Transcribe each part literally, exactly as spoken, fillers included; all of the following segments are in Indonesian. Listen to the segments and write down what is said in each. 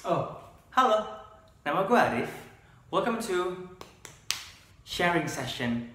Oh, halo, nama gue Arif. Welcome to Sharing Session.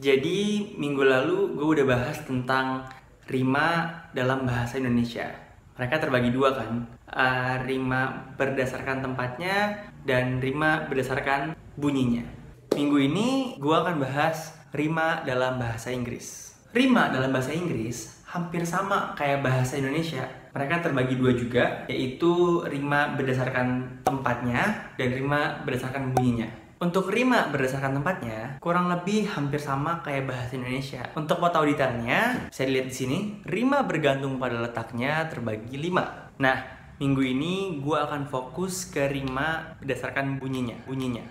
Jadi minggu lalu gue udah bahas tentang rima dalam bahasa Indonesia. Mereka terbagi dua kan, uh, rima berdasarkan tempatnya dan rima berdasarkan bunyinya. Minggu ini gue akan bahas rima dalam bahasa Inggris. Rima dalam bahasa Inggris hampir sama kayak bahasa Indonesia. Mereka terbagi dua juga, yaitu rima berdasarkan tempatnya dan rima berdasarkan bunyinya. Untuk rima berdasarkan tempatnya, kurang lebih hampir sama kayak bahasa Indonesia. Untuk mau tahu detailnya, bisa dilihat di sini. Rima bergantung pada letaknya terbagi lima. Nah, minggu ini gue akan fokus ke rima berdasarkan bunyinya. Bunyinya.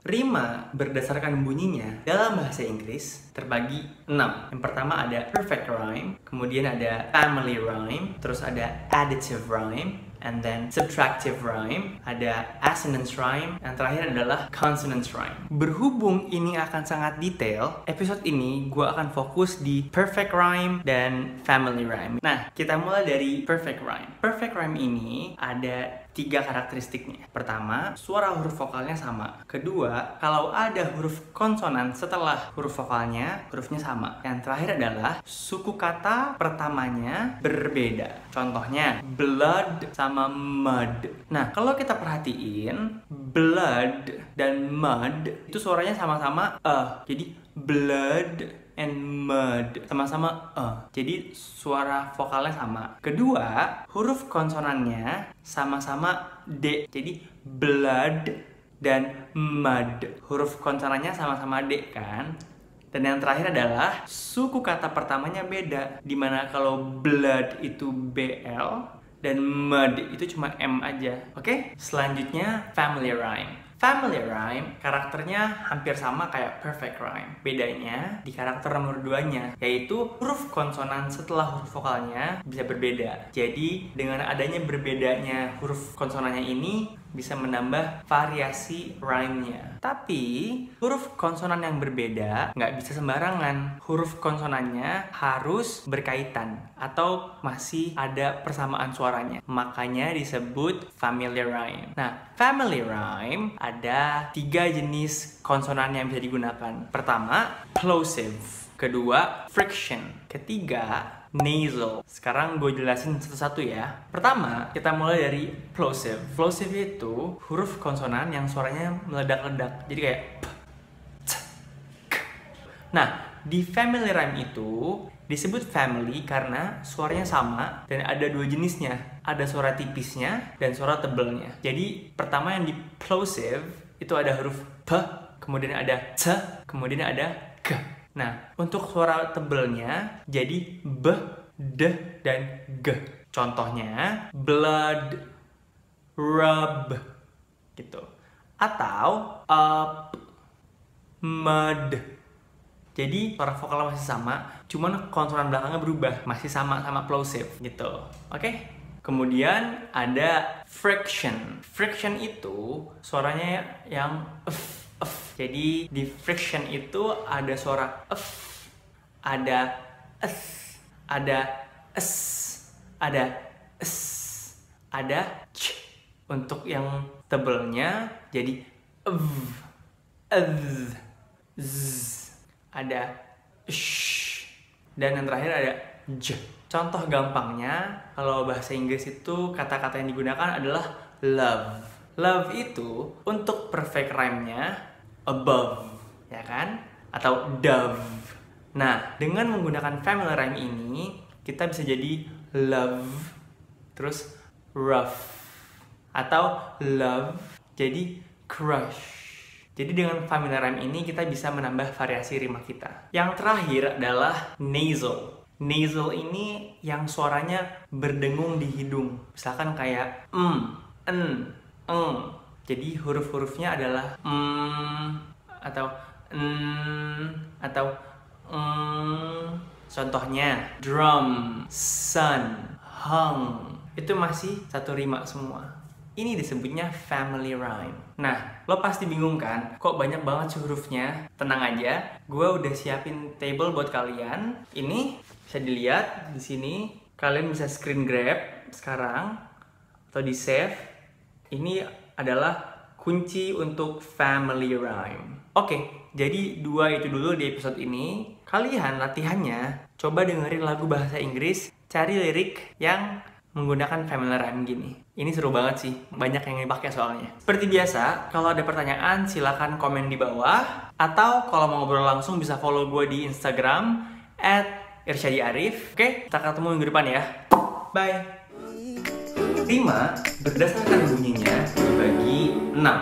Rima berdasarkan bunyinya dalam bahasa Inggris terbagi enam. Yang pertama ada perfect rhyme, kemudian ada family rhyme, terus ada additive rhyme, and then subtractive rhyme, ada assonance rhyme, yang terakhir adalah consonance rhyme. Berhubung ini akan sangat detail, episode ini gue akan fokus di perfect rhyme dan family rhyme. Nah, kita mulai dari perfect rhyme. Perfect rhyme ini ada tiga karakteristiknya. Pertama, suara huruf vokalnya sama. Kedua, kalau ada huruf konsonan setelah huruf vokalnya, hurufnya sama. Yang terakhir adalah suku kata pertamanya berbeda. Contohnya, blood sama mud. Nah, kalau kita perhatiin, blood dan mud itu suaranya sama-sama e. Jadi, blood and mud sama-sama e. Jadi suara vokalnya sama. Kedua, huruf konsonannya sama-sama d. Jadi blood dan mud. Huruf konsonannya sama-sama d kan? Dan yang terakhir adalah suku kata pertamanya beda. Dimana kalau blood itu bl dan mud itu cuma m aja. Oke? Selanjutnya family rhyme. Family rhyme karakternya hampir sama kayak perfect rhyme. Bedanya di karakter nomor duanya, yaitu huruf konsonan setelah huruf vokalnya bisa berbeda. Jadi dengan adanya berbedanya huruf konsonannya ini bisa menambah variasi rhyme-nya. Tapi huruf konsonan yang berbeda nggak bisa sembarangan. Huruf konsonannya harus berkaitan atau masih ada persamaan suaranya. Makanya disebut family rhyme. Nah, family rhyme ada tiga jenis konsonan yang bisa digunakan. Pertama, plosive. Kedua, friction. Ketiga, nasal. Sekarang gue jelasin satu-satu ya. Pertama, kita mulai dari plosive. Plosive itu huruf konsonan yang suaranya meledak-ledak. Jadi kayak p, c, k. Nah, di family rhyme itu disebut family karena suaranya sama dan ada dua jenisnya. Ada suara tipisnya dan suara tebelnya. Jadi pertama yang di plosive itu ada huruf p, kemudian ada c, kemudian ada k. Nah, untuk suara tebelnya jadi b, d, dan g. Contohnya blood, rub, gitu. Atau up, mud. Jadi suara vokalnya masih sama, cuman konsonan belakangnya berubah, masih sama-sama plosive gitu. Oke? Okay? Kemudian ada friction. Friction itu suaranya yang f. F. Jadi di friction itu ada suara f, ada s, ada s, ada s, ada c. Untuk yang tebelnya jadi v, z, z, ada sh, dan yang terakhir ada j. Contoh gampangnya kalau bahasa Inggris itu kata-kata yang digunakan adalah love. Love itu untuk perfect rhyme-nya above, ya kan? Atau dove. Nah, dengan menggunakan family rhyme ini, kita bisa jadi love, terus rough, atau love, jadi crush. Jadi dengan family rhyme ini, kita bisa menambah variasi rima kita. Yang terakhir adalah nasal. Nasal ini yang suaranya berdengung di hidung. Misalkan kayak m, n, ng. Jadi huruf-hurufnya adalah mm, atau n, atau ng. Contohnya drum, sun, hung. Itu masih satu rima semua. Ini disebutnya family rhyme. Nah, lo pasti bingung kan? Kok banyak banget sih hurufnya? Tenang aja, gue udah siapin table buat kalian. Ini bisa dilihat di sini. Kalian bisa screen grab sekarang atau di save. Ini adalah kunci untuk family rhyme. Oke, jadi dua itu dulu di episode ini. Kalian latihannya, coba dengerin lagu bahasa Inggris, cari lirik yang menggunakan family rhyme gini. Ini seru banget sih, banyak yang dipakai soalnya. Seperti biasa, kalau ada pertanyaan silahkan komen di bawah. Atau kalau mau ngobrol langsung bisa follow gue di Instagram at Irshadi Arif. Oke, kita ketemu minggu depan ya. Bye. Rima berdasarkan bunyinya dibagi enam.